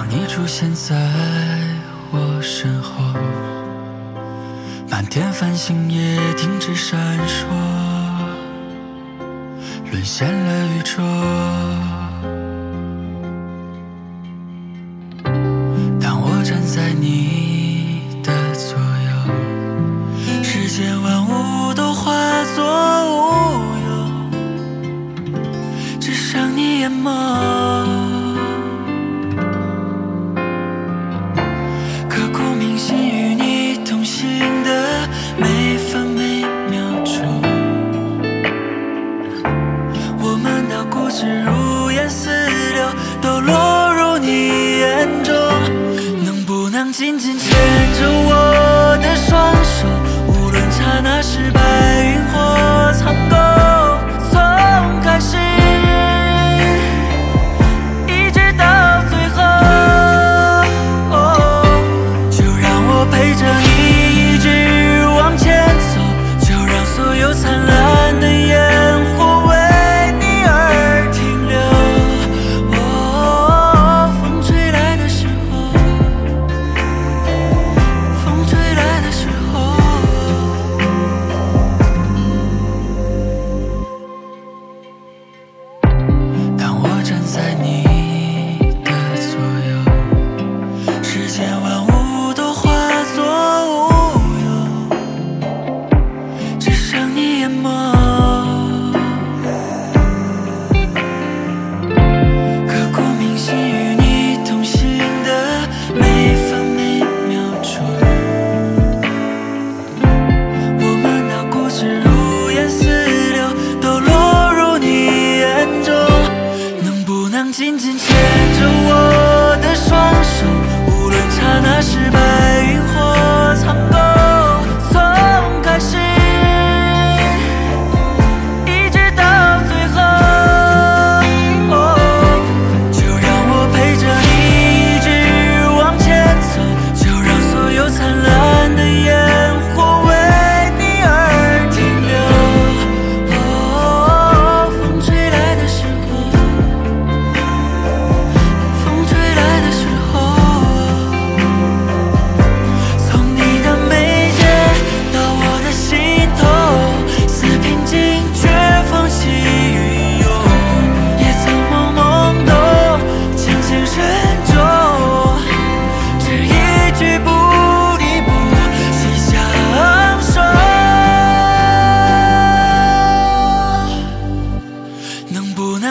当你出现在我身后，满天繁星也停止闪烁，沦陷了宇宙。当我站在你的左右，世间万物都化作乌有，只剩你眼眸。 紧紧牵着我的双手，无论刹那是白云或苍狗，从开始一直到最后，就让我陪着你一直往前走，就让所有灿烂的烟火为你而停留。哦，风吹来的时候。 紧紧牵着我的双手，无论刹那是白云或苍狗，从开始一直到最后，就让我陪着你一直往前走，就让所有灿烂的烟火为你而停留。哦，风吹来的时候。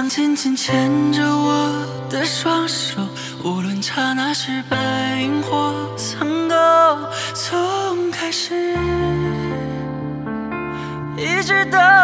紧紧牵着我的双手，无论刹那是白云或苍狗，从开始一直到。